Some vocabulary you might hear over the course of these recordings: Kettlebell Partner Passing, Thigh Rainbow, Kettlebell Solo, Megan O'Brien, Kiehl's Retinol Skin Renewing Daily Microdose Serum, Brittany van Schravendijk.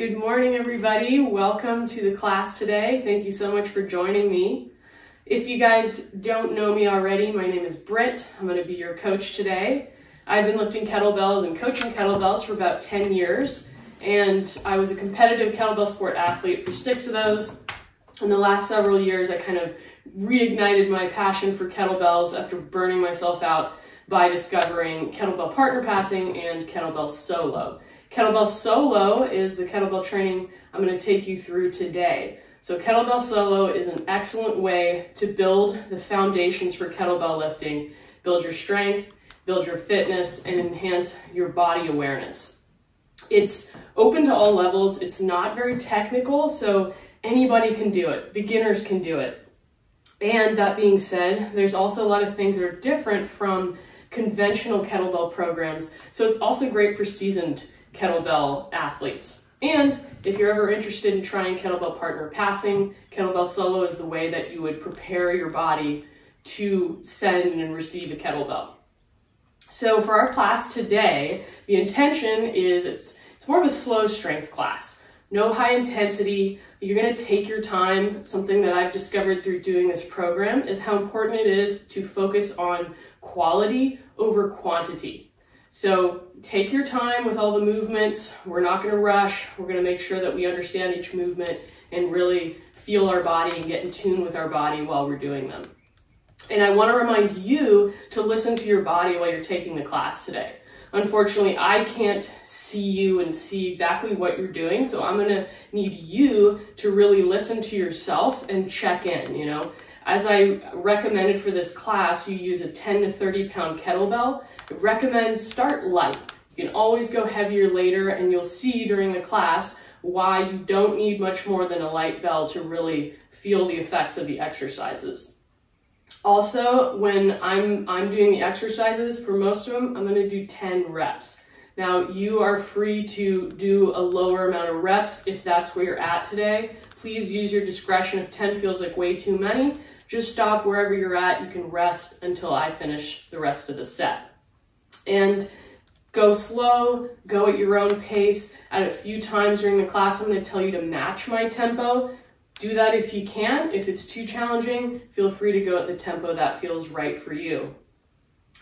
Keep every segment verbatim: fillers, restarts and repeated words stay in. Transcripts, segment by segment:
Good morning, everybody. Welcome to the class today. Thank you so much for joining me. If you guys don't know me already, my name is Britt. I'm going to be your coach today. I've been lifting kettlebells and coaching kettlebells for about ten years, and I was a competitive kettlebell sport athlete for six of those. In the last several years, I kind of reignited my passion for kettlebells after burning myself out by discovering Kettlebell Partner Passing and Kettlebell Solo. Kettlebell Solo is the kettlebell training I'm going to take you through today. So Kettlebell Solo is an excellent way to build the foundations for kettlebell lifting, build your strength, build your fitness, and enhance your body awareness. It's open to all levels. It's not very technical, so anybody can do it. Beginners can do it. And that being said, there's also a lot of things that are different from conventional kettlebell programs. So it's also great for seasoned kettlebell athletes. And if you're ever interested in trying Kettlebell Partner Passing, Kettlebell Solo is the way that you would prepare your body to send and receive a kettlebell. So for our class today, the intention is it's, it's more of a slow strength class. No high intensity. You're going to take your time. Something that I've discovered through doing this program is how important it is to focus on quality over quantity. So take your time with all the movements. We're not going to rush. We're going to make sure that we understand each movement and really feel our body and get in tune with our body while we're doing them. And I want to remind you to listen to your body while you're taking the class today. Unfortunately, I can't see you and see exactly what you're doing, so I'm going to need you to really listen to yourself and check in, you know. As I recommended for this class, you use a ten to thirty pound kettlebell. I recommend start light. You can always go heavier later, and you'll see during the class why you don't need much more than a light bell to really feel the effects of the exercises. Also, when I'm, I'm doing the exercises, for most of them, I'm going to do ten reps. Now, you are free to do a lower amount of reps if that's where you're at today. Please use your discretion. If ten feels like way too many, just stop wherever you're at. You can rest until I finish the rest of the set. And go slow, go at your own pace. At a few times during the class, I'm going to tell you to match my tempo. Do that if you can. If it's too challenging, feel free to go at the tempo that feels right for you.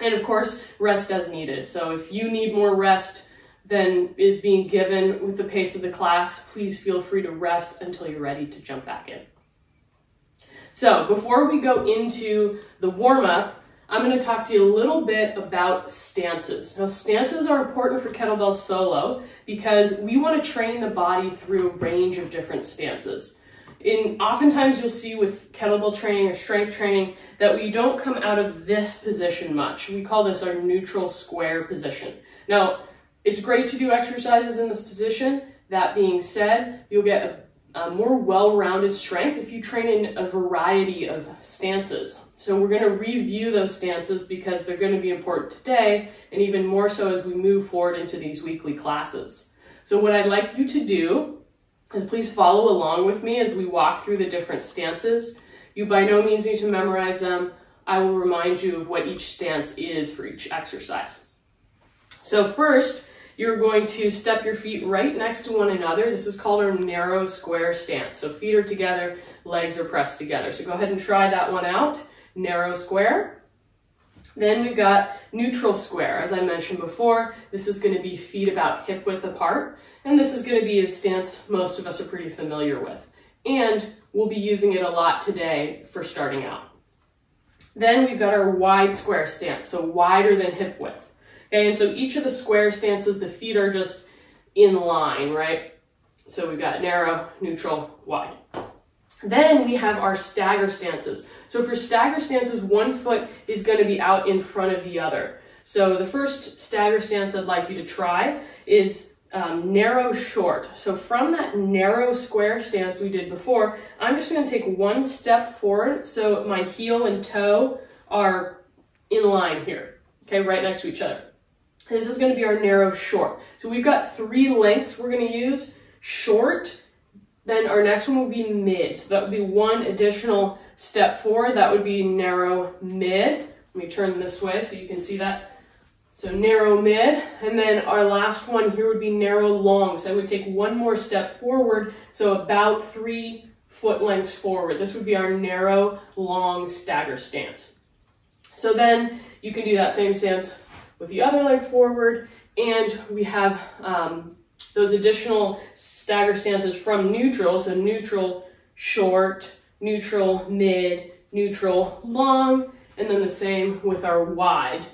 And of course, rest as needed. So if you need more rest than is being given with the pace of the class, please feel free to rest until you're ready to jump back in. So before we go into the warm-up, I'm going to talk to you a little bit about stances. Now, stances are important for Kettlebell Solo because we want to train the body through a range of different stances. In, oftentimes you'll see with kettlebell training or strength training that we don't come out of this position much. We call this our neutral square position. Now, it's great to do exercises in this position. That being said, you'll get a, a more well-rounded strength if you train in a variety of stances. So we're going to review those stances because they're going to be important today and even more so as we move forward into these weekly classes. So what I'd like you to do is please follow along with me as we walk through the different stances. You by no means need to memorize them. I will remind you of what each stance is for each exercise. So first, you're going to step your feet right next to one another. This is called our narrow square stance. So feet are together, legs are pressed together. So go ahead and try that one out, narrow square. Then we've got neutral square. As I mentioned before, this is going to be feet about hip width apart. And this is going to be a stance most of us are pretty familiar with. And we'll be using it a lot today for starting out. Then we've got our wide square stance, so wider than hip width. Okay, and so each of the square stances, the feet are just in line, right? So we've got narrow, neutral, wide. Then we have our stagger stances. So for stagger stances, one foot is going to be out in front of the other. So the first stagger stance I'd like you to try is Um, narrow short. So from that narrow square stance we did before, I'm just going to take one step forward so my heel and toe are in line here, okay, right next to each other. This is going to be our narrow short. So we've got three lengths we're going to use, short, then our next one will be mid. So that would be one additional step forward. That would be narrow mid. Let me turn this way so you can see that. So narrow mid, and then our last one here would be narrow long. So I would take one more step forward, so about three foot lengths forward. This would be our narrow long stagger stance. So then you can do that same stance with the other leg forward, and we have um, those additional stagger stances from neutral, so neutral short, neutral mid, neutral long, and then the same with our wide.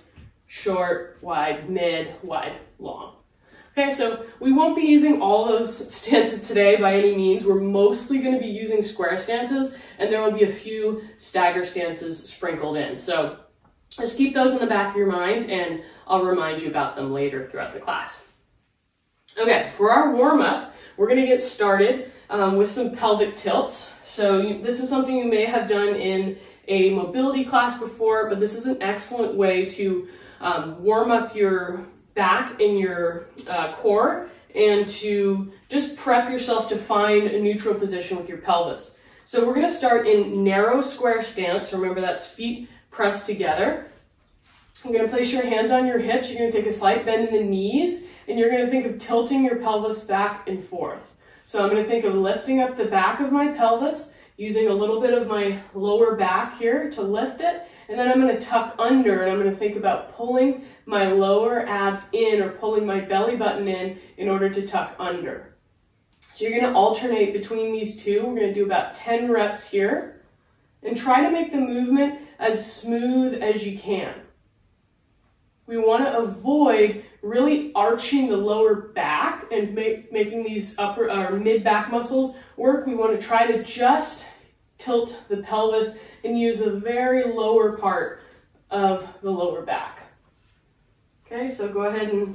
Short, wide, mid, wide, long. Okay, so we won't be using all those stances today by any means. We're mostly going to be using square stances, and there will be a few stagger stances sprinkled in. So just keep those in the back of your mind, and I'll remind you about them later throughout the class. Okay, for our warm-up, we're going to get started um, with some pelvic tilts. So you, this is something you may have done in a mobility class before, but this is an excellent way to Um, warm up your back and your uh, core, and to just prep yourself to find a neutral position with your pelvis. So we're going to start in narrow square stance. Remember, that's feet pressed together. You're going to place your hands on your hips. You're going to take a slight bend in the knees, and you're going to think of tilting your pelvis back and forth. So I'm going to think of lifting up the back of my pelvis, using a little bit of my lower back here to lift it. And then I'm going to tuck under, and I'm going to think about pulling my lower abs in, or pulling my belly button in, in order to tuck under. So you're going to alternate between these two. We're going to do about ten reps here, and try to make the movement as smooth as you can. We want to avoid really arching the lower back and make, making these upper or mid back muscles work. We want to try to just tilt the pelvis and use the very lower part of the lower back. Okay, so go ahead and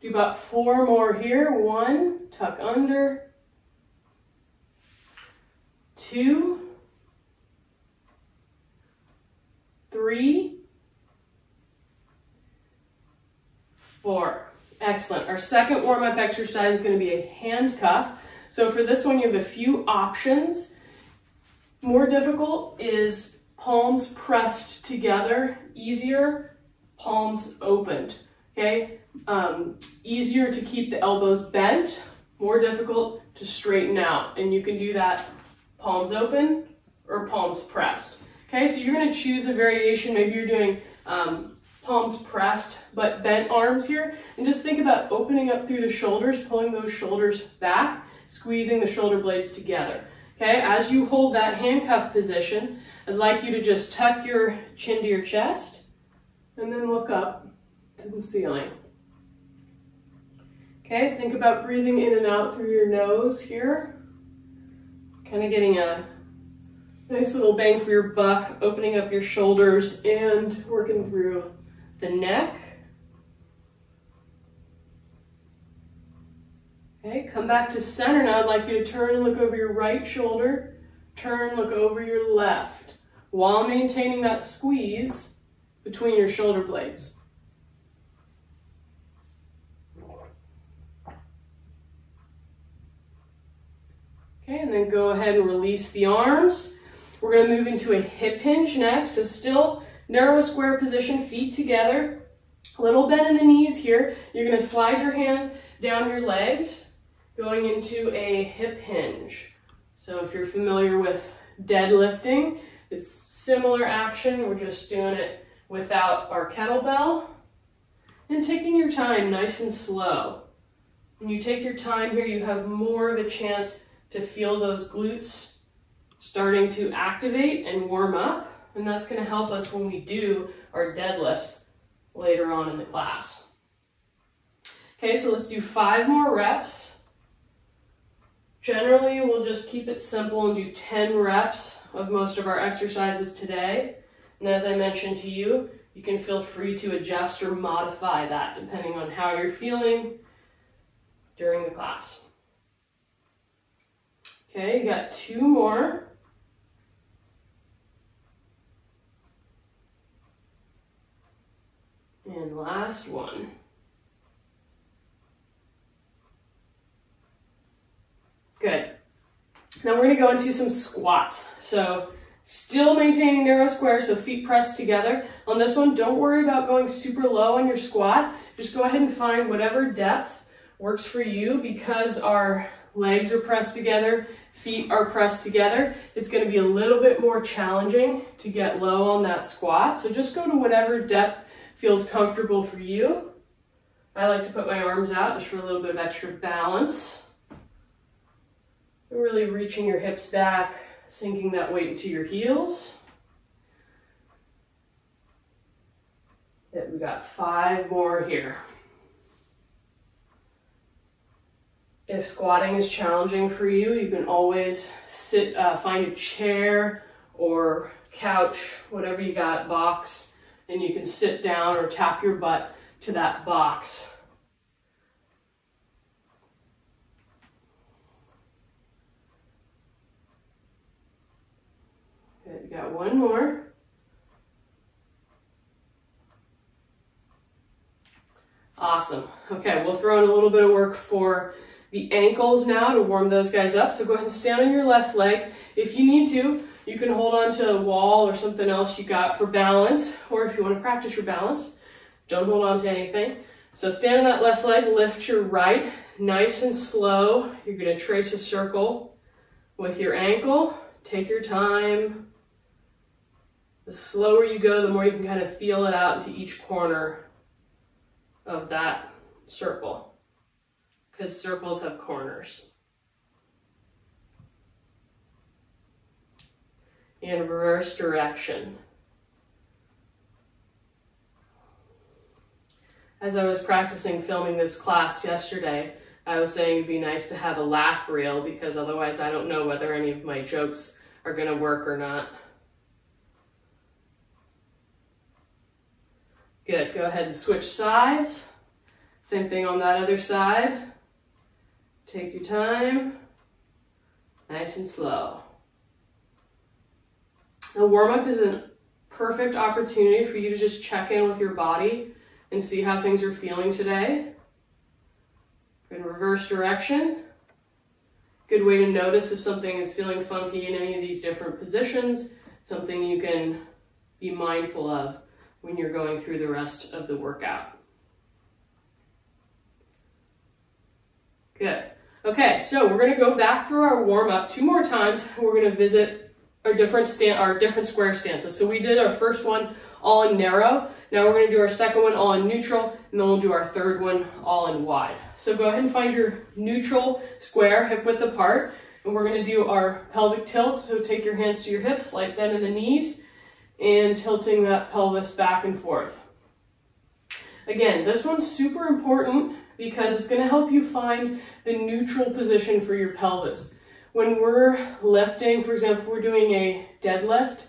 do about four more here. One, tuck under. Two. Three. Four. Excellent. Our second warm-up exercise is going to be a handcuff. So for this one, you have a few options. More difficult is palms pressed together. Easier, palms opened. Okay? Um, easier to keep the elbows bent. More difficult to straighten out. And you can do that palms open or palms pressed. Okay? So you're going to choose a variation. Maybe you're doing um, palms pressed, but bent arms here. And just think about opening up through the shoulders, pulling those shoulders back, squeezing the shoulder blades together. Okay, as you hold that handcuff position, I'd like you to just tuck your chin to your chest, and then look up to the ceiling. Okay, think about breathing in and out through your nose here. Kind of getting a nice little bang for your buck, opening up your shoulders and working through the neck. Okay, come back to center now. I'd like you to turn and look over your right shoulder. Turn, look over your left, while maintaining that squeeze between your shoulder blades. Okay, and then go ahead and release the arms. We're going to move into a hip hinge next, so still narrow square position, feet together, little bend in the knees here. You're going to slide your hands down your legs, going into a hip hinge. So if you're familiar with deadlifting, it's similar action. We're just doing it without our kettlebell, and taking your time nice and slow. When you take your time here, you have more of a chance to feel those glutes starting to activate and warm up. And that's going to help us when we do our deadlifts later on in the class. Okay, so let's do five more reps. Generally, we'll just keep it simple and do ten reps of most of our exercises today. And as I mentioned to you, you can feel free to adjust or modify that depending on how you're feeling during the class. Okay, you got two more. And last one. Good. Now we're going to go into some squats. So Still maintaining narrow square, so feet pressed together. On this one, don't worry about going super low on your squat. Just go ahead and find whatever depth works for you, because our legs are pressed together, feet are pressed together. It's going to be a little bit more challenging to get low on that squat. So just go to whatever depth feels comfortable for you. I like to put my arms out just for a little bit of extra balance. Really reaching your hips back, sinking that weight into your heels. Yeah, we got five more here. If squatting is challenging for you, you can always sit, uh, find a chair or couch, whatever you got, box, and you can sit down or tap your butt to that box. We got one more. Awesome. Okay, we'll throw in a little bit of work for the ankles now to warm those guys up. So go ahead and stand on your left leg. If you need to, you can hold on to a wall or something else you got for balance, or if you want to practice your balance, don't hold on to anything. So stand on that left leg, lift your right, nice and slow. You're going to trace a circle with your ankle. Take your time. The slower you go, the more you can kind of feel it out into each corner of that circle, because circles have corners. In reverse direction. As I was practicing filming this class yesterday, I was saying it'd be nice to have a laugh reel, because otherwise I don't know whether any of my jokes are going to work or not. Good, go ahead and switch sides. Same thing on that other side. Take your time, nice and slow. The warm-up is a perfect opportunity for you to just check in with your body and see how things are feeling today. In reverse direction. Good way to notice if something is feeling funky in any of these different positions, something you can be mindful of when you're going through the rest of the workout. Good. Okay, so we're going to go back through our warm-up two more times. We're going to visit our different stand, our different square stances. So we did our first one all in narrow. Now we're going to do our second one all in neutral, and then we'll do our third one all in wide. So go ahead and find your neutral square, hip width apart, and we're going to do our pelvic tilt. So take your hands to your hips, light bend in the knees, and tilting that pelvis back and forth. Again, this one's super important because it's going to help you find the neutral position for your pelvis. When we're lifting, for example, if we're doing a deadlift,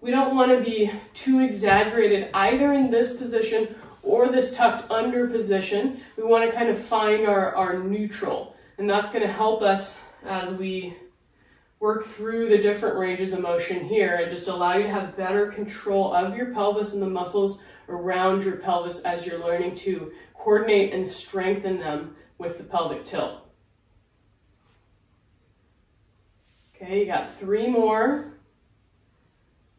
we don't want to be too exaggerated either in this position or this tucked under position. We want to kind of find our, our neutral, and that's going to help us as we work through the different ranges of motion here and just allow you to have better control of your pelvis and the muscles around your pelvis as you're learning to coordinate and strengthen them with the pelvic tilt. Okay, you got three more.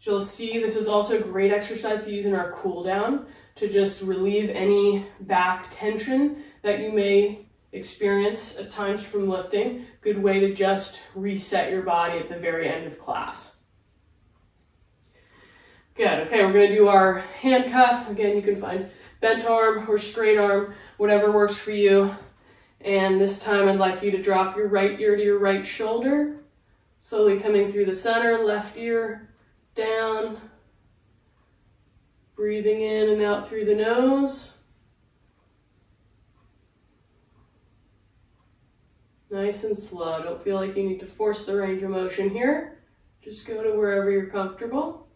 You'll see this is also a great exercise to use in our cool down to just relieve any back tension that you may experience at times from lifting. Good way to just reset your body at the very end of class. Good, okay, we're gonna do our handcuff. Again, you can find bent arm or straight arm, whatever works for you. And this time I'd like you to drop your right ear to your right shoulder, slowly coming through the center, left ear down, breathing in and out through the nose. Nice and slow. Don't feel like you need to force the range of motion here. Just go to wherever you're comfortable.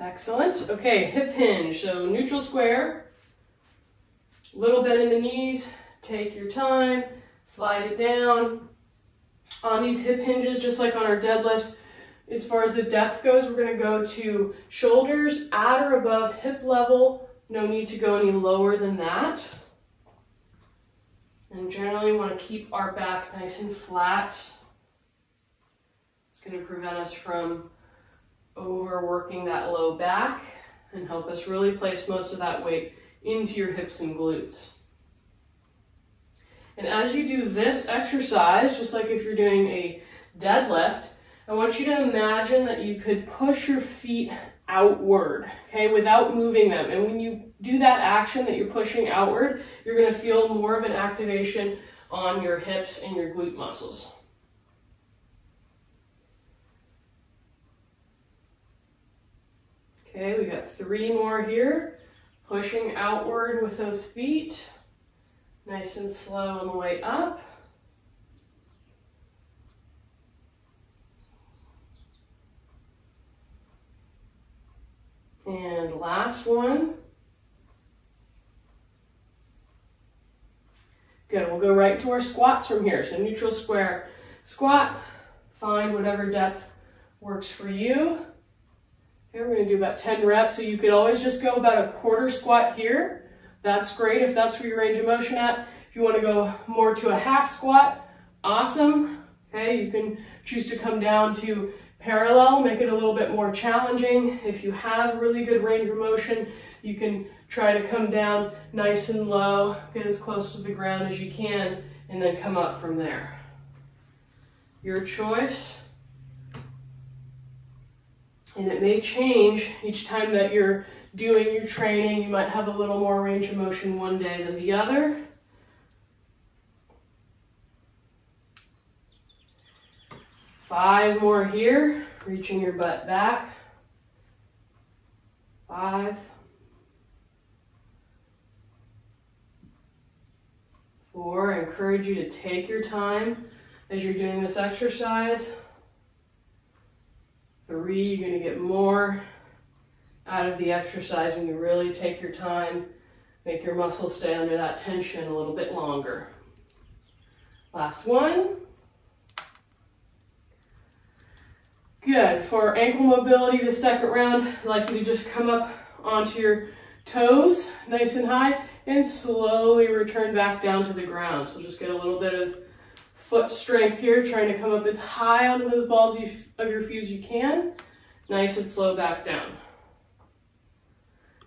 Excellent. Okay, hip hinge. So neutral square, little bend in the knees, take your time. Slide it down. On these hip hinges, just like on our deadlifts, as far as the depth goes, we're going to go to shoulders at or above hip level. No need to go any lower than that. And generally we want to keep our back nice and flat. It's going to prevent us from overworking that low back and help us really place most of that weight into your hips and glutes. And as you do this exercise, just like if you're doing a deadlift, I want you to imagine that you could push your feet outward, okay, without moving them. And when you do that action that you're pushing outward, you're going to feel more of an activation on your hips and your glute muscles. Okay, we've got three more here. Pushing outward with those feet. Nice and slow on the way up. And last one. Good, we'll go right to our squats from here. So neutral square squat, find whatever depth works for you. Okay, we're gonna do about ten reps. So you could always just go about a quarter squat here. That's great if that's where your range of motion at. If you wanna go more to a half squat, awesome. Okay, you can choose to come down to parallel, make it a little bit more challenging. If you have really good range of motion, you can try to come down nice and low, get as close to the ground as you can, and then come up from there. Your choice. And it may change each time that you're doing your training. You might have a little more range of motion one day than the other. Five more here, reaching your butt back. Five, four. I encourage you to take your time as you're doing this exercise. Three, you're going to get more out of the exercise when you really take your time, make your muscles stay under that tension a little bit longer. Last one. Good. For ankle mobility, the second round, I'd like you to just come up onto your toes, nice and high, and slowly return back down to the ground. So just get a little bit of foot strength here, trying to come up as high onto the balls of your feet as you can. Nice and slow back down.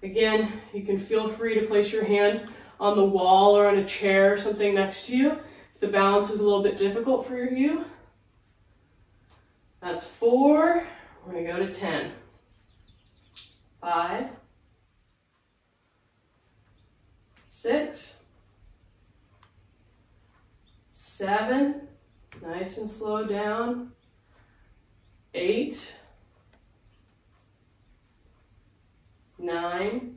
Again, you can feel free to place your hand on the wall or on a chair or something next to you if the balance is a little bit difficult for you. That's four. We're going to go to ten. Five. Six. Seven. Nice and slow down. Eight. Nine.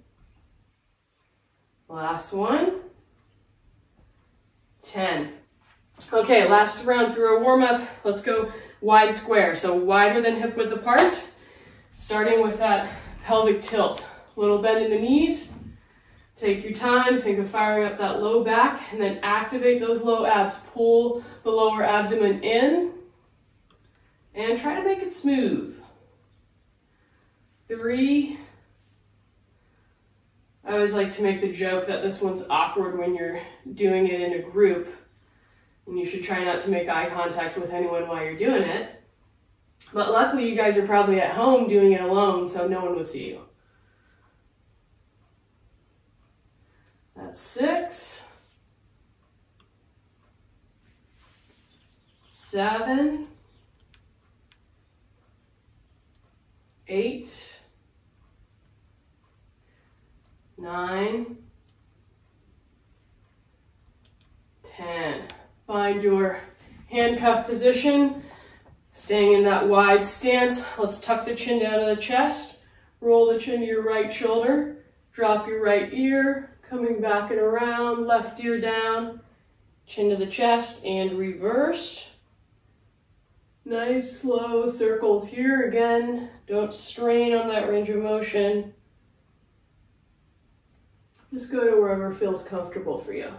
Last one. Ten. Okay, last round through our warm-up. Let's go wide square, so wider than hip width apart, starting with that pelvic tilt. Little bend in the knees. Take your time, think of firing up that low back, and then activate those low abs. Pull the lower abdomen in, and try to make it smooth. Three. I always like to make the joke that this one's awkward when you're doing it in a group. And you should try not to make eye contact with anyone while you're doing it. But luckily you guys are probably at home doing it alone, so no one would see you. That's six. Seven. Eight. Nine. Ten. Find your handcuff position, staying in that wide stance. Let's tuck the chin down to the chest, roll the chin to your right shoulder, drop your right ear, coming back and around, left ear down, chin to the chest, and reverse. Nice, slow circles here again. Don't strain on that range of motion. Just go to wherever feels comfortable for you.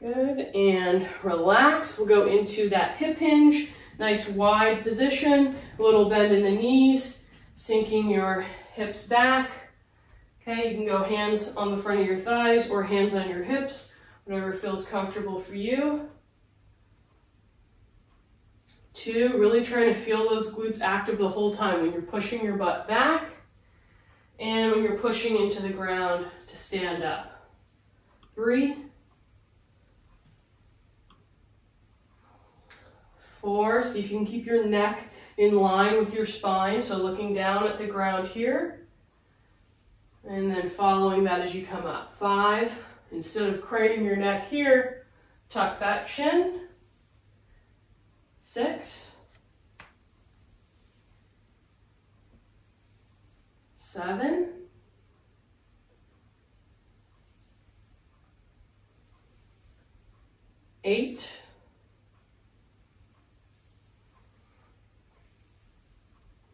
Good, and relax. We'll go into that hip hinge, nice wide position, little bend in the knees, sinking your hips back. Okay, you can go hands on the front of your thighs or hands on your hips, whatever feels comfortable for you. Two, really trying to feel those glutes active the whole time when you're pushing your butt back and when you're pushing into the ground to stand up. Three, four, so you can keep your neck in line with your spine, so looking down at the ground here, and then following that as you come up. Five, instead of craning your neck here, tuck that chin. Six, seven, eight,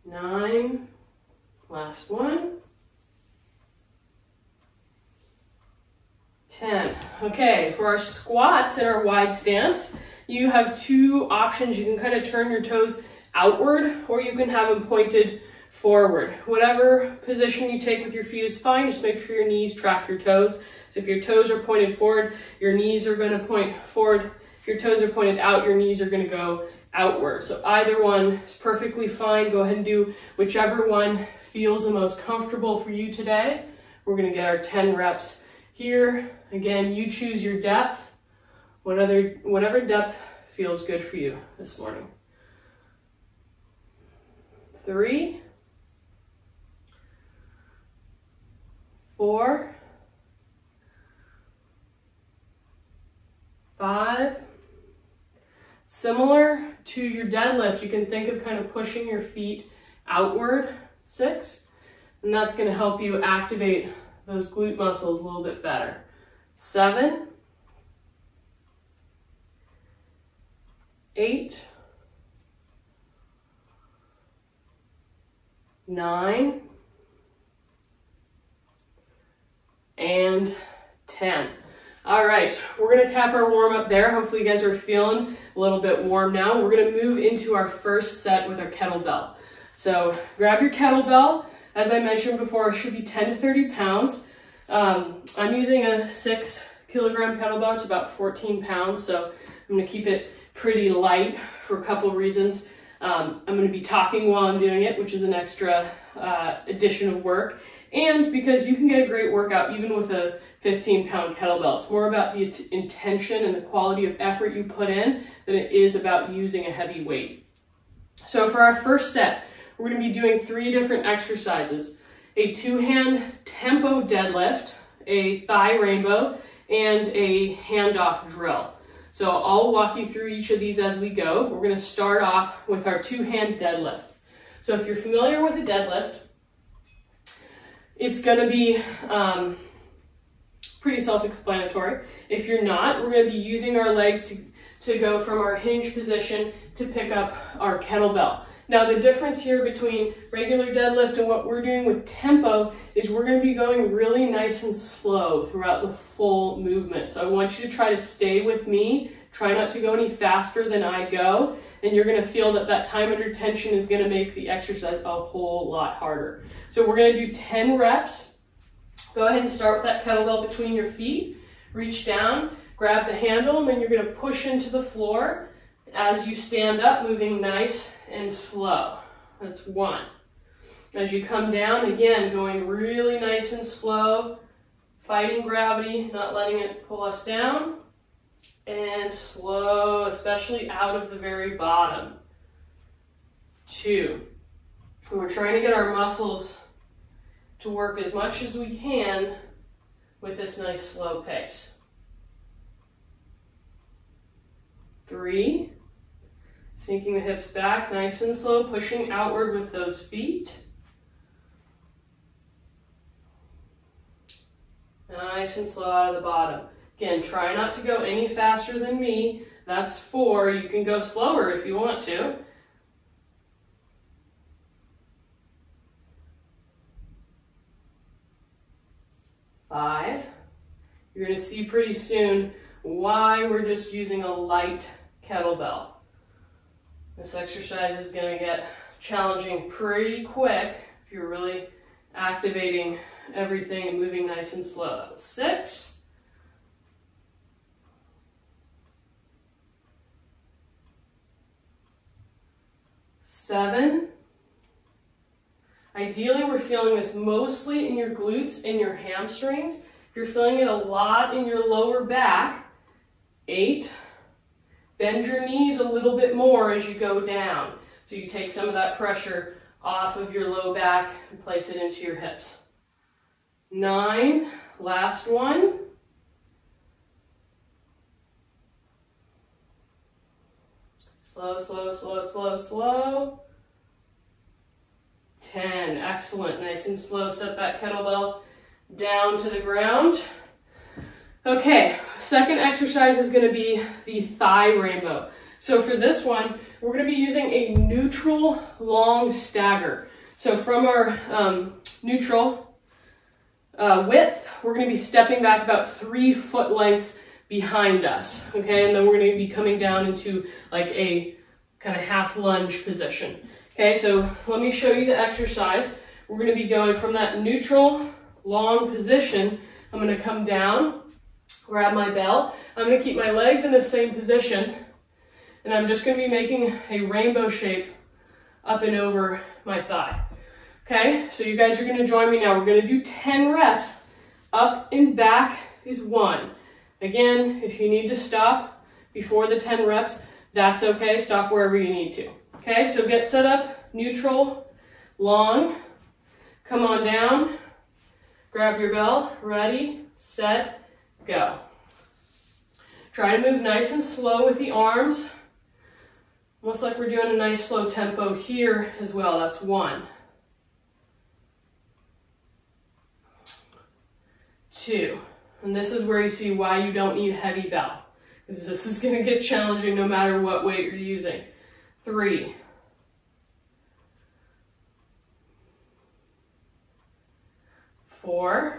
nine, last one, ten. Okay, for our squats and our wide stance, you have two options. You can kind of turn your toes outward, or you can have them pointed forward. Whatever position you take with your feet is fine. Just make sure your knees track your toes. So if your toes are pointed forward, your knees are going to point forward. If your toes are pointed out, your knees are going to go outward. So either one is perfectly fine. Go ahead and do whichever one feels the most comfortable for you today. We're going to get our ten reps here. Again, you choose your depth. Whatever, whatever depth feels good for you this morning. Three, four, five. Similar to your deadlift, you can think of kind of pushing your feet outward. Six, and that's going to help you activate those glute muscles a little bit better. Seven. Eight, nine, and ten. All right, we're gonna cap our warm up there. Hopefully you guys are feeling a little bit warm now. We're gonna move into our first set with our kettlebell. So grab your kettlebell. As I mentioned before, it should be ten to thirty pounds. Um, I'm using a six kilogram kettlebell. It's about fourteen pounds, so I'm gonna keep it pretty light for a couple reasons. Um, I'm going to be talking while I'm doing it, which is an extra uh, addition of work. And because you can get a great workout even with a fifteen pound kettlebell. It's more about the intention and the quality of effort you put in than it is about using a heavy weight. So for our first set, we're going to be doing three different exercises. A two-hand tempo deadlift, a thigh rainbow, and a handoff drill. So I'll walk you through each of these as we go. We're going to start off with our two-hand deadlift. So if you're familiar with a deadlift, it's going to be um, pretty self-explanatory. If you're not, we're going to be using our legs to, to go from our hinge position to pick up our kettlebell. Now the difference here between regular deadlift and what we're doing with tempo is we're going to be going really nice and slow throughout the full movement. So I want you to try to stay with me, try not to go any faster than I go, and you're going to feel that that time under tension is going to make the exercise a whole lot harder. So we're going to do ten reps. Go ahead and start with that kettlebell between your feet, reach down, grab the handle, and then you're going to push into the floor as you stand up, moving nice and slow. That's one. As you come down, again, going really nice and slow, fighting gravity, not letting it pull us down, and slow, especially out of the very bottom. Two. And we're trying to get our muscles to work as much as we can with this nice slow pace. Three. Sinking the hips back, nice and slow, pushing outward with those feet. Nice and slow out of the bottom. Again, try not to go any faster than me. That's four. You can go slower if you want to. Five. You're going to see pretty soon why we're just using a light kettlebell. This exercise is going to get challenging pretty quick if you're really activating everything and moving nice and slow. Six. Seven. Ideally, we're feeling this mostly in your glutes and your hamstrings. If you're feeling it a lot in your lower back, eight. Bend your knees a little bit more as you go down. So you take some of that pressure off of your low back and place it into your hips. Nine, last one. Slow, slow, slow, slow, slow. ten, excellent, nice and slow. Set that kettlebell down to the ground. Okay, second exercise is gonna be the thigh rainbow. So for this one, we're gonna be using a neutral long stagger. So from our um, neutral uh, width, we're gonna be stepping back about three foot lengths behind us, okay? And then we're gonna be coming down into like a kind of half lunge position. Okay, so let me show you the exercise. We're gonna be going from that neutral long position. I'm gonna come down, grab my bell. I'm gonna keep my legs in the same position, and I'm just gonna be making a rainbow shape up and over my thigh. Okay, so you guys are gonna join me now. We're gonna do ten reps. Up and back is one. Again, if you need to stop before the ten reps, that's okay, stop wherever you need to. Okay, so get set up, neutral, long, come on down, grab your bell, ready, set, go. Try to move nice and slow with the arms, almost like we're doing a nice slow tempo here as well. That's one, two, and this is where you see why you don't need a heavy bell, because this is going to get challenging no matter what weight you're using. Three, four,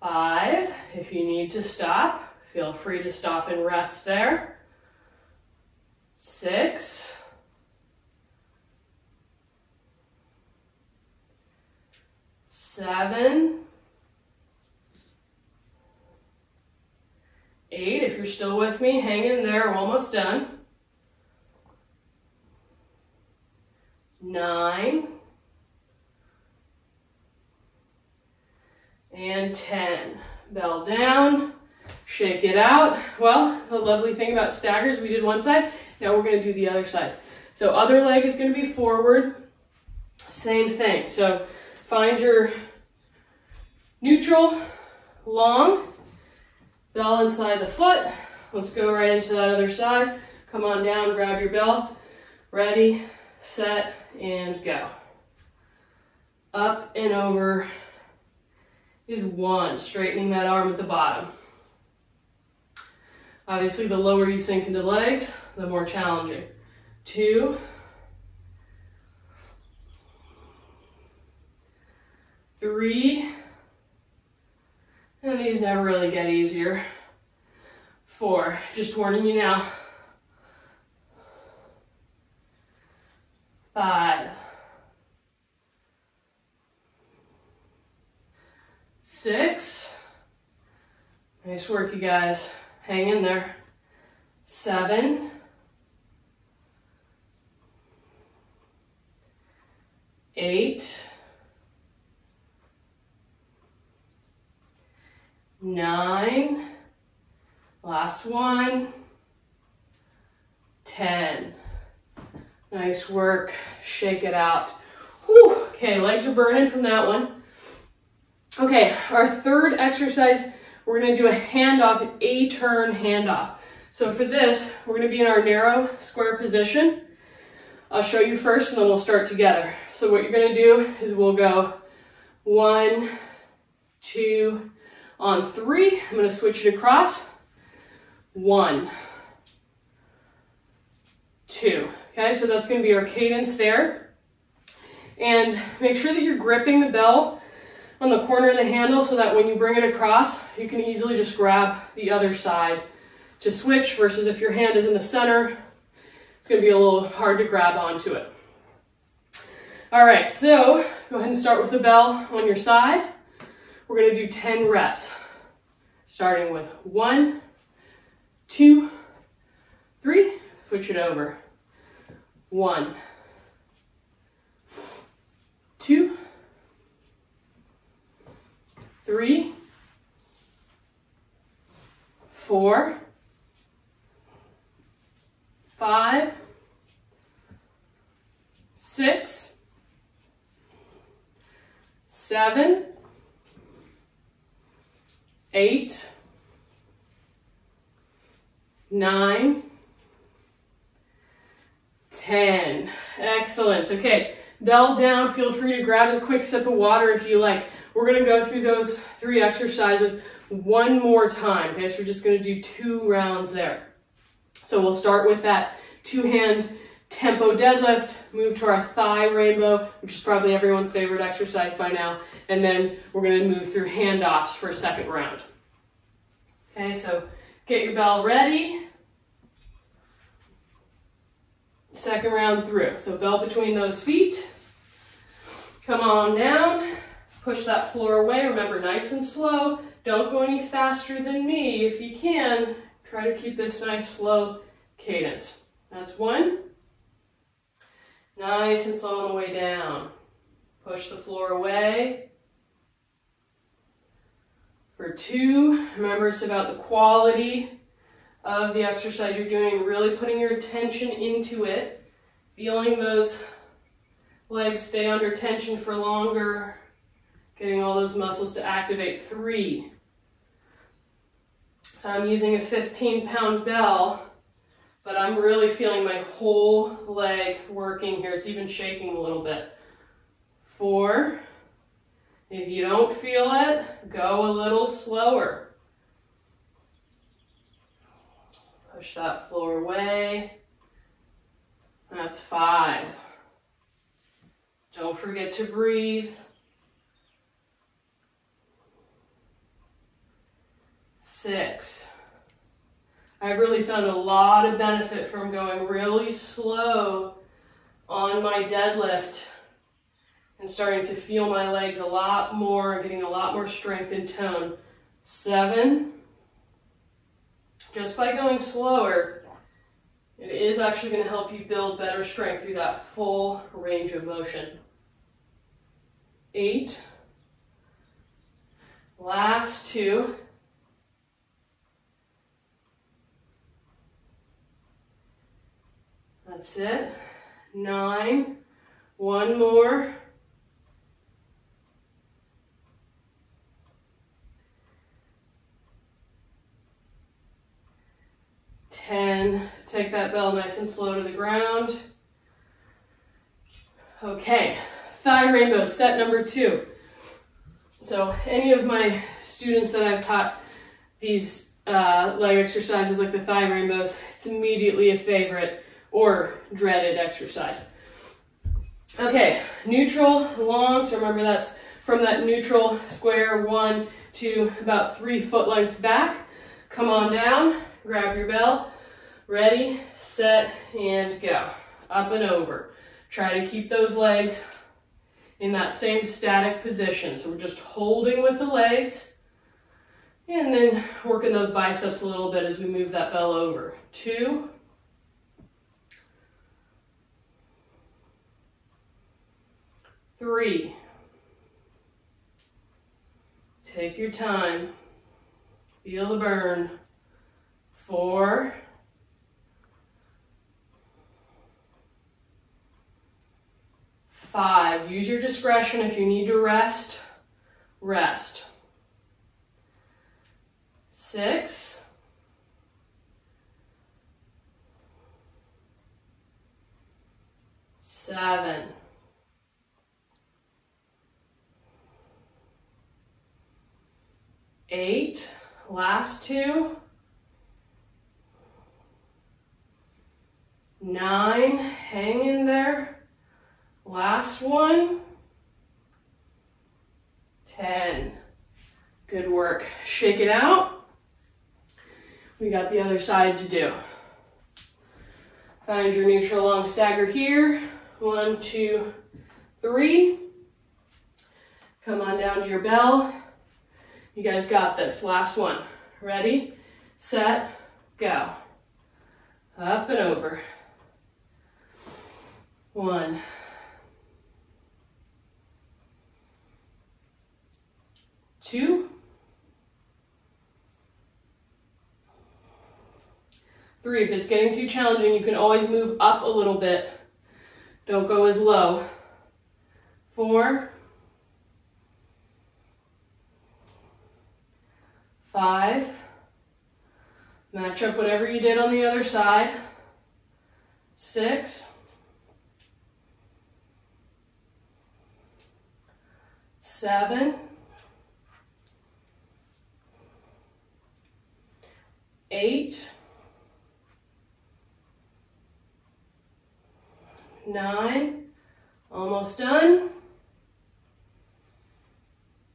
five. If you need to stop, feel free to stop and rest there. Six, seven, eight. If you're still with me, hang in there, we're almost done. Nine. And ten. Bell down, shake it out. Well, the lovely thing about staggers, we did one side, now we're gonna do the other side. So other leg is gonna be forward, same thing. So find your neutral, long, bell inside the foot. Let's go right into that other side. Come on down, grab your bell. Ready, set, and go. Up and over is one, straightening that arm at the bottom. Obviously, the lower you sink into legs, the more challenging. Two, three, and these never really get easier. Four, just warning you now. Five. Six. Nice work, you guys. Hang in there. Seven. Eight. Nine, last one, ten. Nice work, shake it out. Whew. Okay, legs are burning from that one. Okay, our third exercise, we're gonna do a handoff, an A-turn handoff. So for this, we're gonna be in our narrow square position. I'll show you first and then we'll start together. So what you're gonna do is we'll go one, two, on three, I'm going to switch it across. One, two. Okay, so that's going to be our cadence there. And make sure that you're gripping the bell on the corner of the handle so that when you bring it across, you can easily just grab the other side to switch, versus if your hand is in the center, it's it's gonna be a little hard to grab onto it. All right, so go ahead and start with the bell on your side. We're gonna do ten reps, starting with one, two, three, switch it over. One, two, three, four, five, six, seven, eight, nine, ten. Excellent. Okay, bell down. Feel free to grab a quick sip of water if you like. We're going to go through those three exercises one more time. Okay, so we're just going to do two rounds there. So we'll start with that two-hand tempo deadlift, move to our thigh rainbow, which is probably everyone's favorite exercise by now, and then we're going to move through handoffs for a second round. Okay, so get your bell ready. Second round through. So bell between those feet. Come on down. Push that floor away. Remember, nice and slow. Don't go any faster than me if you can. Try to keep this nice slow cadence. That's one. Nice and slow on the way down. Push the floor away. For two, remember it's about the quality of the exercise you're doing, really putting your attention into it, feeling those legs stay under tension for longer, getting all those muscles to activate. Three. So I'm using a fifteen pound bell, but I'm really feeling my whole leg working here. It's even shaking a little bit. Four. If you don't feel it, go a little slower. Push that floor away. That's five. Don't forget to breathe. Six. I've really found a lot of benefit from going really slow on my deadlift and starting to feel my legs a lot more and getting a lot more strength and tone. Seven. Just by going slower, it is actually going to help you build better strength through that full range of motion. Eight. Last two. That's it. Nine. One more. ten. Take that bell nice and slow to the ground. Okay, thigh rainbow, set number two. So any of my students that I've taught these uh, leg exercises like the thigh rainbows, it's immediately a favorite or dreaded exercise. Okay, neutral, long, so remember that's from that neutral square one to about three foot lengths back. Come on down, grab your bell, ready, set, and go. Up and over. Try to keep those legs in that same static position. So we're just holding with the legs and then working those biceps a little bit as we move that bell over. Two. Three. Take your time. Feel the burn. Four. Five. Use your discretion. If you need to rest, rest. Six. Seven. Eight, last two. Nine, hang in there. Last one. Ten. Good work. Shake it out. We got the other side to do. Find your neutral long stagger here. One, two, three. Come on down to your bell. You guys got this. Last one. Ready, set, go. Up and over. One. Two. Three. If it's getting too challenging, you can always move up a little bit. Don't go as low. Four. Five. Match up whatever you did on the other side. Six. Seven. Eight. Nine. Almost done.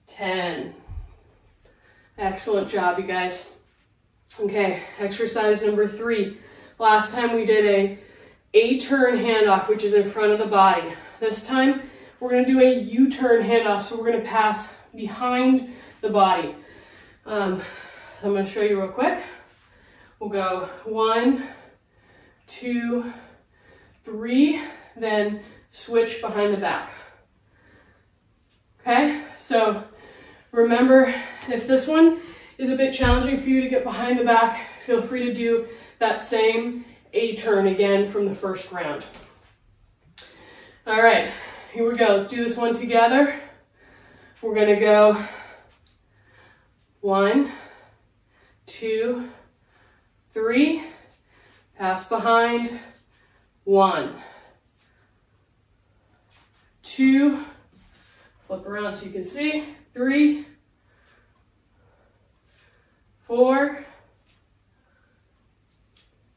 Ten. Excellent job, you guys. Okay, exercise number three. Last time we did a A-turn handoff, which is in front of the body. This time, we're gonna do a U-turn handoff, so we're gonna pass behind the body. Um, so I'm gonna show you real quick. We'll go one, two, three, then switch behind the back. Okay, so remember, if this one is a bit challenging for you to get behind the back, feel free to do that same A turn again from the first round. All right, here we go. Let's do this one together. We're gonna go one, two, three, pass behind, one, two, flip around so you can see, three, four,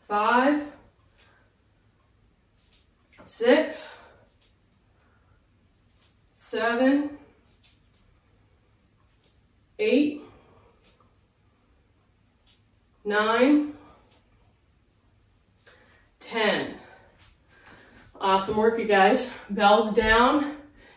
five, six, seven, eight, nine, ten. Awesome work, you guys. Bells down.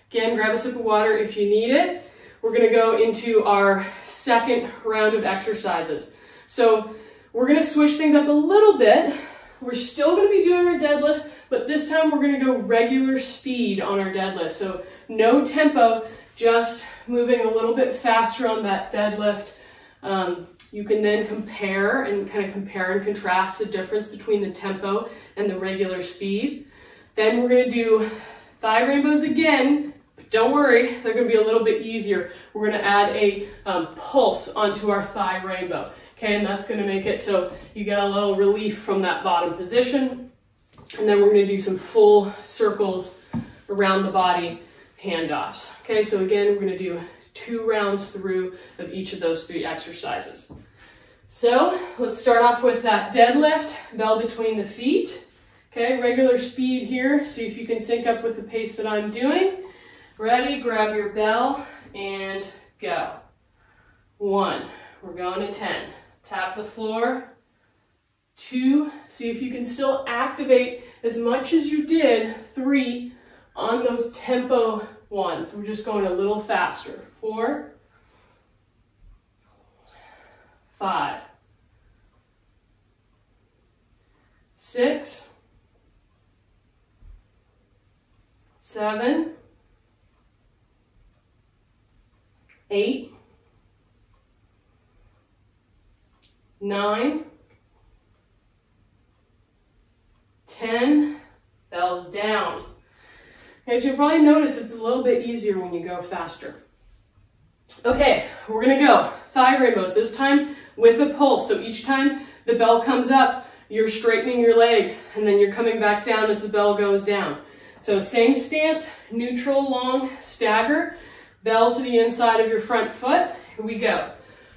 Again, grab a sip of water if you need it. We're gonna go into our second round of exercises. So we're gonna switch things up a little bit. We're still gonna be doing our deadlifts, but this time we're gonna go regular speed on our deadlift. So no tempo, just moving a little bit faster on that deadlift. Um, you can then compare and kind of compare and contrast the difference between the tempo and the regular speed. Then we're gonna do thigh rainbows again. Don't worry, they're gonna be a little bit easier. We're gonna add a um, pulse onto our thigh rainbow, okay? And that's gonna make it so you get a little relief from that bottom position. And then we're gonna do some full circles around the body handoffs, okay? So again, we're gonna do two rounds through of each of those three exercises. So let's start off with that deadlift, bell between the feet, okay? Regular speed here, see if you can sync up with the pace that I'm doing. Ready, grab your bell and go. One, we're going to ten. Tap the floor. Two, see if you can still activate as much as you did. Three, on those tempo ones. We're just going a little faster. Four, five, six, seven, eight, nine, ten, bells down. Okay, so you'll probably notice it's a little bit easier when you go faster. Okay, we're gonna go thigh rainbows, this time with a pulse. So each time the bell comes up, you're straightening your legs and then you're coming back down as the bell goes down. So same stance, neutral, long, stagger. Bell to the inside of your front foot. Here we go.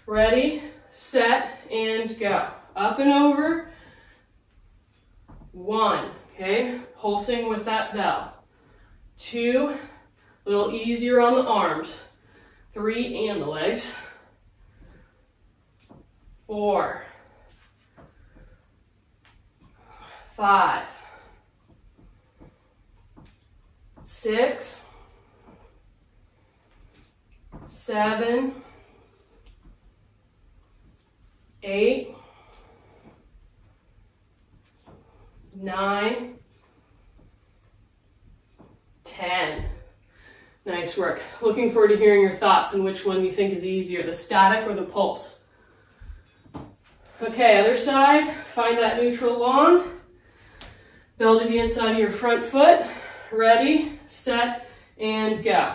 Ready, set, and go. Up and over. One, okay, pulsing with that bell. Two, a little easier on the arms. Three, and the legs. Four. Five. six, seven, eight, nine, ten. Nice work. Looking forward to hearing your thoughts and which one you think is easier, the static or the pulse. Okay, other side, find that neutral long. Build to the inside of your front foot. Ready, set, and go.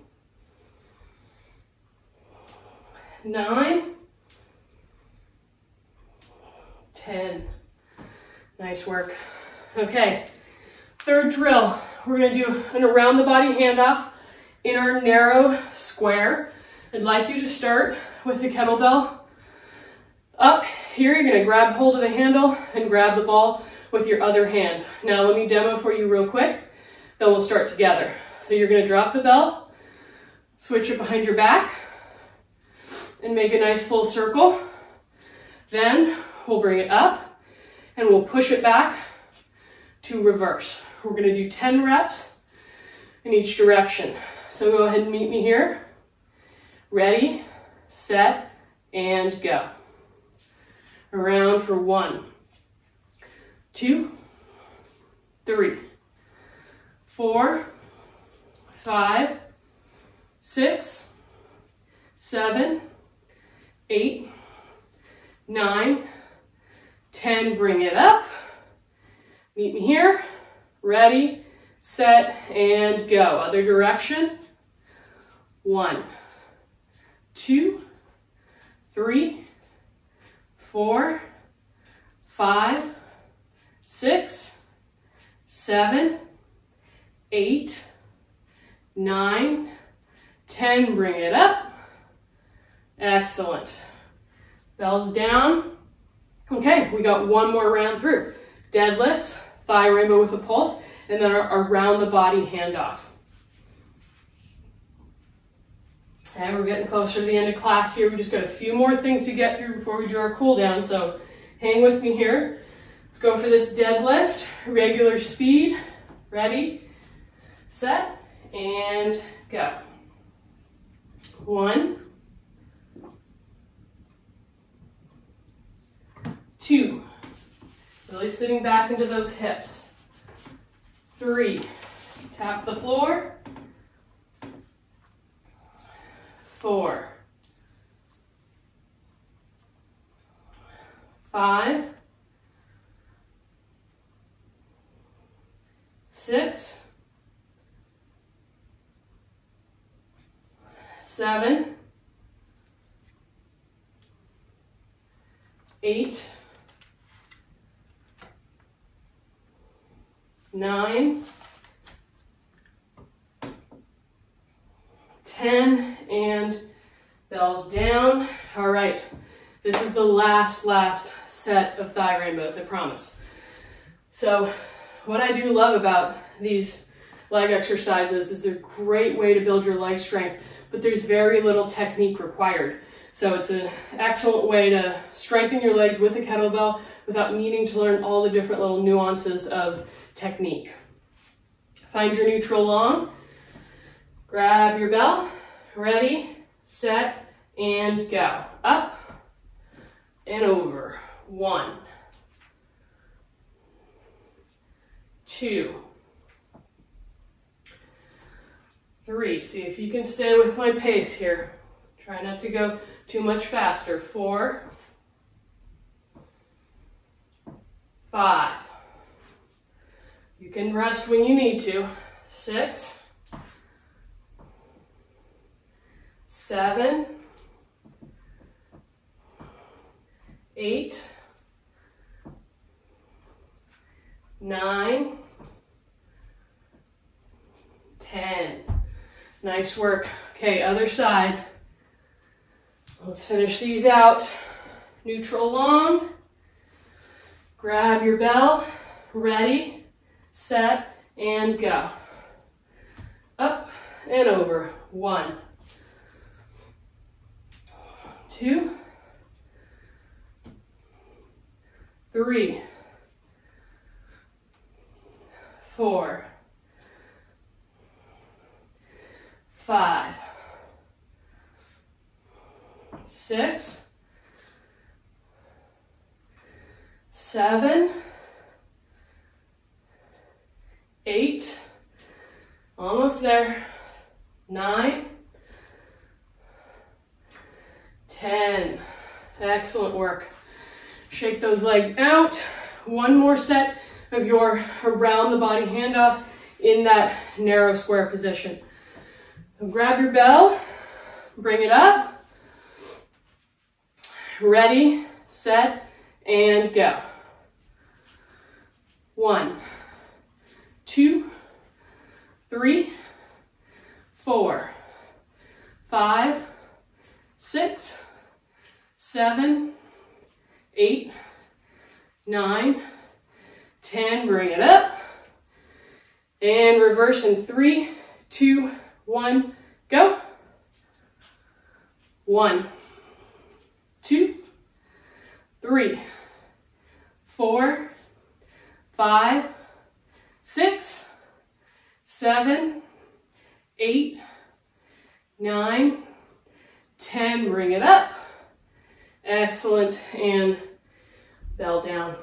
nine, ten. Nice work. Okay, third drill. We're going to do an around the body handoff in our narrow square. I'd like you to start with the kettlebell up here. You're going to grab hold of the handle and grab the ball with your other hand. Now let me demo for you real quick, then we'll start together. So you're going to drop the bell, switch it behind your back, and make a nice full circle. Then we'll bring it up and we'll push it back to reverse. We're going to do ten reps in each direction. So go ahead and meet me here. Ready, set, and go. Around for one, two, three, four, five, six, seven, eight, nine, ten. Bring it up. Meet me here. Ready, set, and go. Other direction. One, two, three, four, five, six, seven, eight, nine, ten. Bring it up. Excellent. Bells down. Okay, we got one more round through. Deadlifts, thigh rainbow with a pulse, and then our around the body handoff. And we're getting closer to the end of class here. We just got a few more things to get through before we do our cool down, so hang with me here. Let's go for this deadlift, regular speed. Ready, set, and go. One, two, really sitting back into those hips. Three, tap the floor. Four, five, six, seven, eight, nine, ten, and bells down. All right, this is the last, last set of thigh rainbows, I promise. So what I do love about these leg exercises is they're a great way to build your leg strength, but there's very little technique required. So it's an excellent way to strengthen your legs with a kettlebell without needing to learn all the different little nuances of technique. Find your neutral long, grab your bell, ready, set, and go. Up and over. One, two, three. See if you can stay with my pace here. Try not to go too much faster. Four, five. You can rest when you need to. Six, seven, eight, nine, ten. Nice work. Okay, other side. Let's finish these out. Neutral long. Grab your bell. Ready, set, and go. Up and over. One, two, three, four, five, six, seven, eight, almost there, nine, ten. Excellent work. Shake those legs out. One more set of your around the body handoff in that narrow square position. So grab your bell, bring it up. Ready, set, and go. One, two, three, four, five, six, seven, eight, nine, ten. Bring it up. And reverse in three, two, one, go. One, two, three, four, five, six, seven, eight, nine, ten. Bring it up. Excellent, and bell down.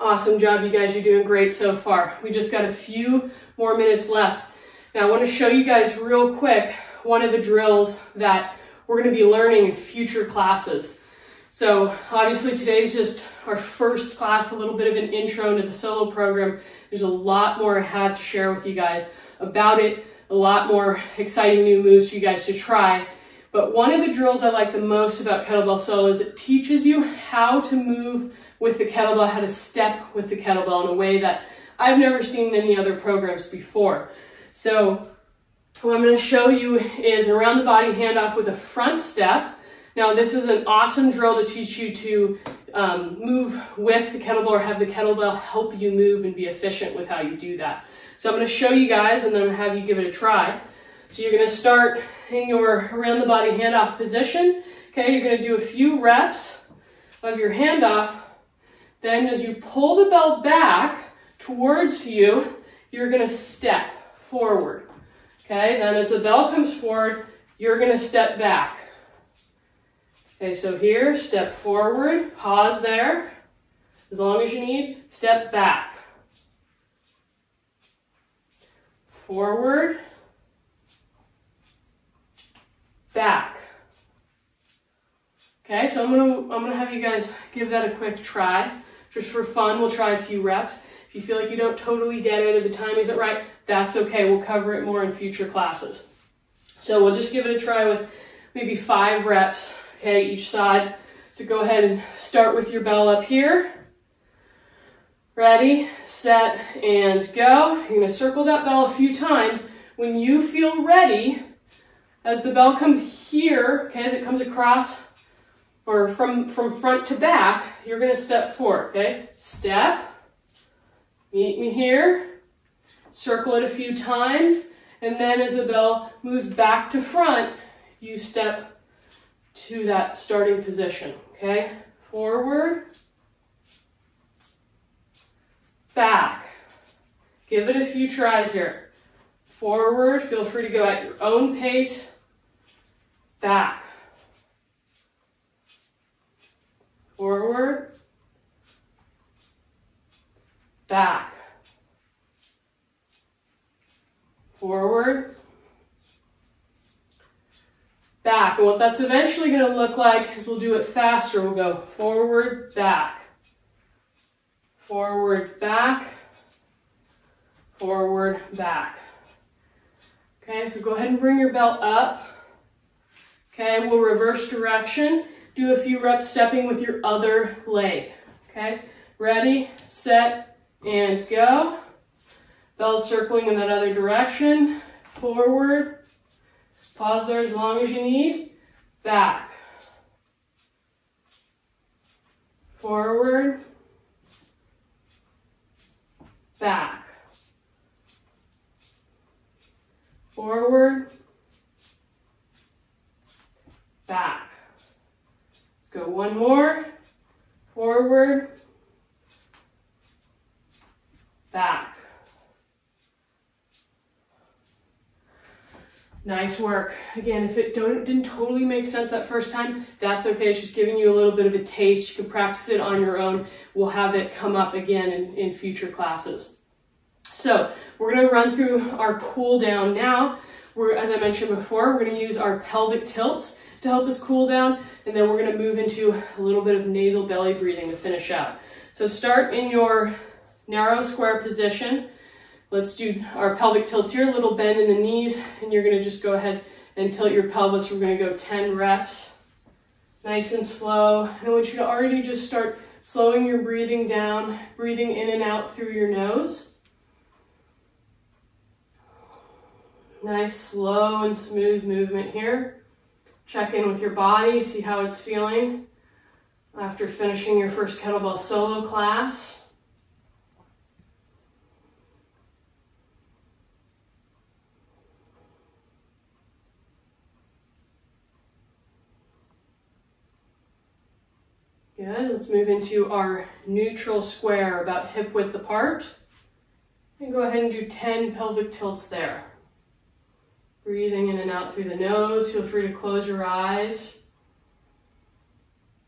Awesome job, you guys. You're doing great so far. We just got a few more minutes left. Now I want to show you guys real quick one of the drills that we're going to be learning in future classes. So obviously today's just our first class, a little bit of an intro into the solo program. There's a lot more I have to share with you guys about it, a lot more exciting new moves for you guys to try. But one of the drills I like the most about Kettlebell Solo is it teaches you how to move with the kettlebell, how to step with the kettlebell in a way that I've never seen in any other programs before. So what I'm going to show you is around the body handoff with a front step. Now this is an awesome drill to teach you to um, move with the kettlebell or have the kettlebell help you move and be efficient with how you do that. So I'm going to show you guys and then I'm going to have you give it a try. So you're going to start in your around the body handoff position. Okay, you're going to do a few reps of your handoff. Then as you pull the bell back towards you, you're going to step forward. Okay, then as the bell comes forward, you're going to step back. Okay, so here, step forward, pause there, as long as you need, step back. Forward. Back. Okay, so I'm gonna I'm gonna have you guys give that a quick try. Just for fun, we'll try a few reps. If you feel like you don't totally get it or the timing isn't right, that's okay. We'll cover it more in future classes. So we'll just give it a try with maybe five reps, okay, each side. So go ahead and start with your bell up here. Ready, set, and go. You're gonna circle that bell a few times. When you feel ready, as the bell comes here, okay, as it comes across or from, from front to back, you're gonna step forward, okay? Step, meet me here, circle it a few times, and then as the bell moves back to front, you step to that starting position, okay? Forward, back. Give it a few tries here. Forward, feel free to go at your own pace. Back, forward, back, forward, back. And what that's eventually going to look like is we'll do it faster. We'll go forward, back, forward, back, forward, back. Okay, so go ahead and bring your bell up. Okay, we'll reverse direction, do a few reps stepping with your other leg. Okay, ready, set, and go. Bell's circling in that other direction, forward, pause there as long as you need, back, forward, back, forward, back. Let's go one more, forward, back. Nice work. Again, if it don't, didn't totally make sense that first time, that's okay. It's just giving you a little bit of a taste. You can practice it on your own. We'll have it come up again in, in future classes. So we're going to run through our cool down now. We're, as I mentioned before, we're going to use our pelvic tilts to help us cool down, and then we're going to move into a little bit of nasal belly breathing to finish up. So start in your narrow square position. Let's do our pelvic tilts here, a little bend in the knees, and you're going to just go ahead and tilt your pelvis. We're going to go ten reps, nice and slow. And I want you to already just start slowing your breathing down, breathing in and out through your nose. Nice, slow and smooth movement here. Check in with your body, see how it's feeling after finishing your first kettlebell solo class. Good, let's move into our neutral square, about hip width apart. And go ahead and do ten pelvic tilts there. Breathing in and out through the nose. Feel free to close your eyes.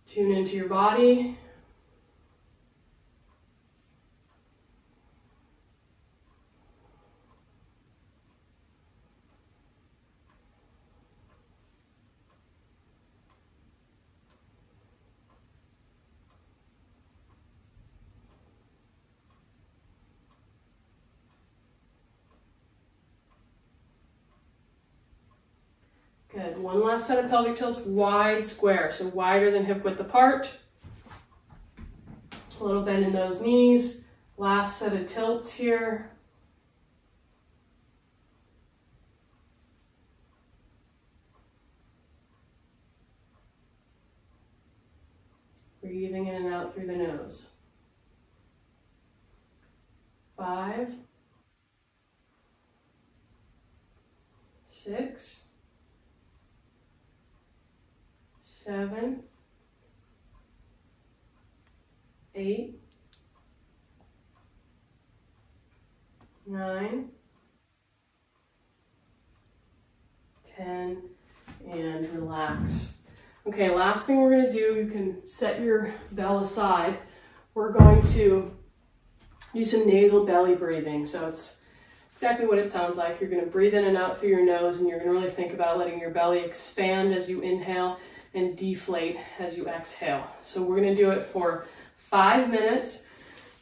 Tune into your body. Good, one last set of pelvic tilts, wide square, so wider than hip width apart. A little bend in those knees. Last set of tilts here. Breathing in and out through the nose. Five. Six. Seven, eight, nine, ten, and relax. Okay, last thing we're going to do, you can set your bell aside. We're going to do some nasal belly breathing. So it's exactly what it sounds like. You're going to breathe in and out through your nose, and you're going to really think about letting your belly expand as you inhale and deflate as you exhale. So we're gonna do it for five minutes.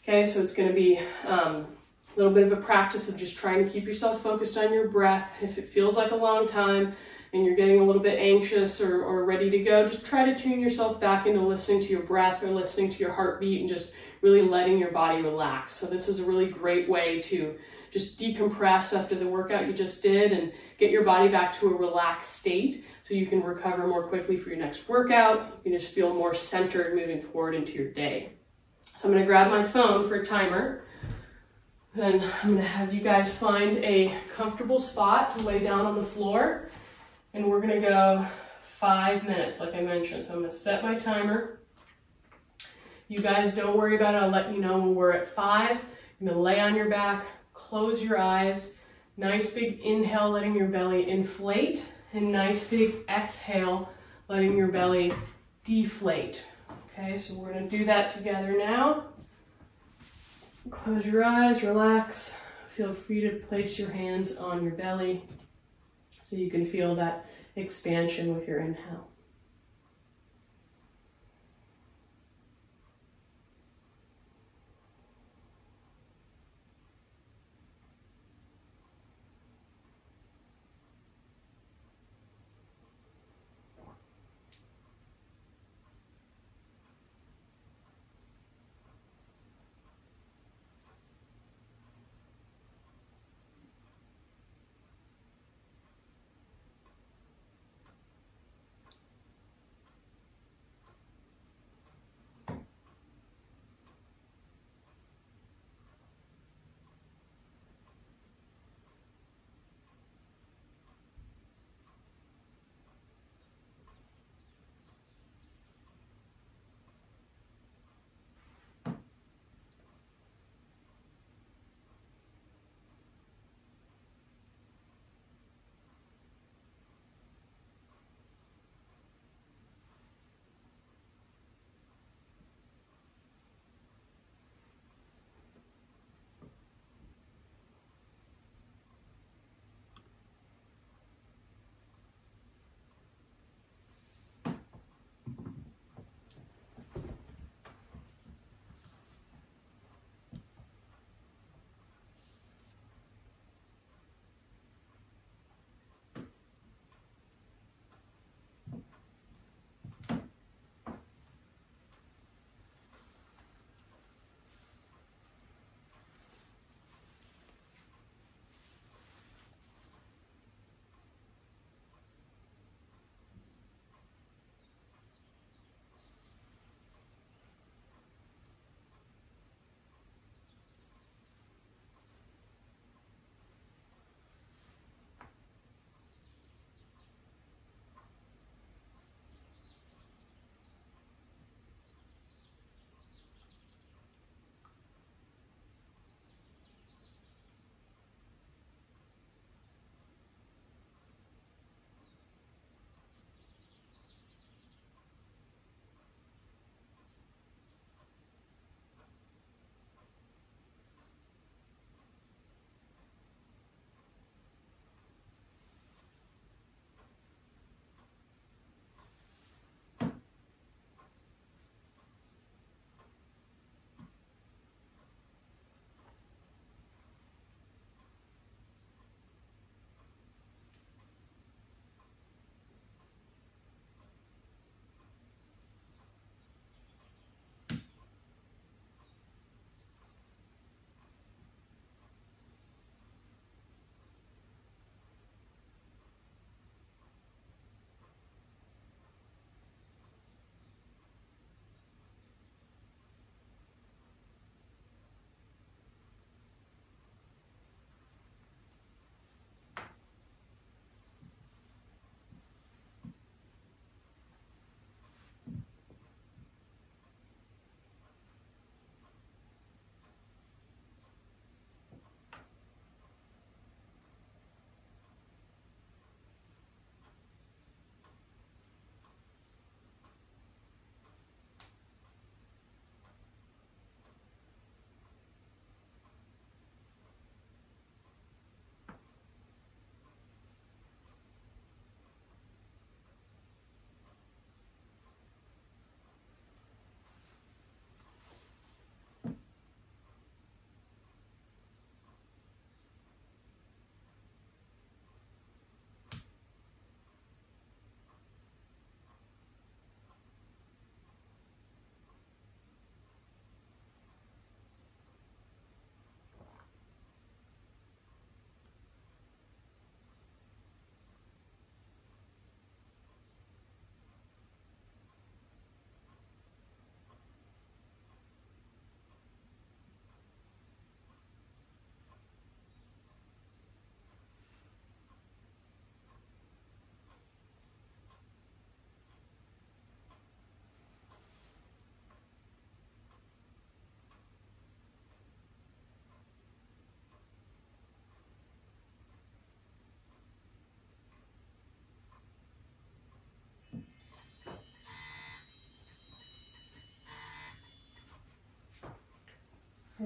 Okay, so it's gonna be um, a little bit of a practice of just trying to keep yourself focused on your breath. If it feels like a long time and you're getting a little bit anxious or, or ready to go, just try to tune yourself back into listening to your breath or listening to your heartbeat and just really letting your body relax. So this is a really great way to just decompress after the workout you just did and get your body back to a relaxed state so you can recover more quickly for your next workout. You can just feel more centered moving forward into your day. So I'm gonna grab my phone for a timer. Then I'm gonna have you guys find a comfortable spot to lay down on the floor. And we're gonna go five minutes, like I mentioned. So I'm gonna set my timer. You guys don't worry about it, I'll let you know when we're at five. I'm gonna lay on your back, close your eyes, nice big inhale, letting your belly inflate, and nice big exhale, letting your belly deflate. Okay, so we're gonna do that together now. Close your eyes, relax. Feel free to place your hands on your belly so you can feel that expansion with your inhale.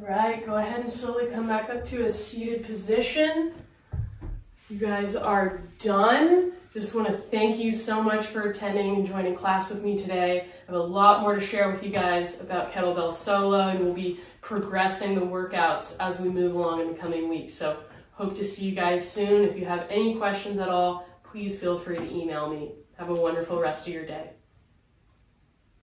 Right, go ahead and slowly come back up to a seated position. You guys are done. Just want to thank you so much for attending and joining class with me today. I have a lot more to share with you guys about Kettlebell Solo, and we'll be progressing the workouts as we move along in the coming weeks. So hope to see you guys soon. If you have any questions at all, please feel free to email me. Have a wonderful rest of your day.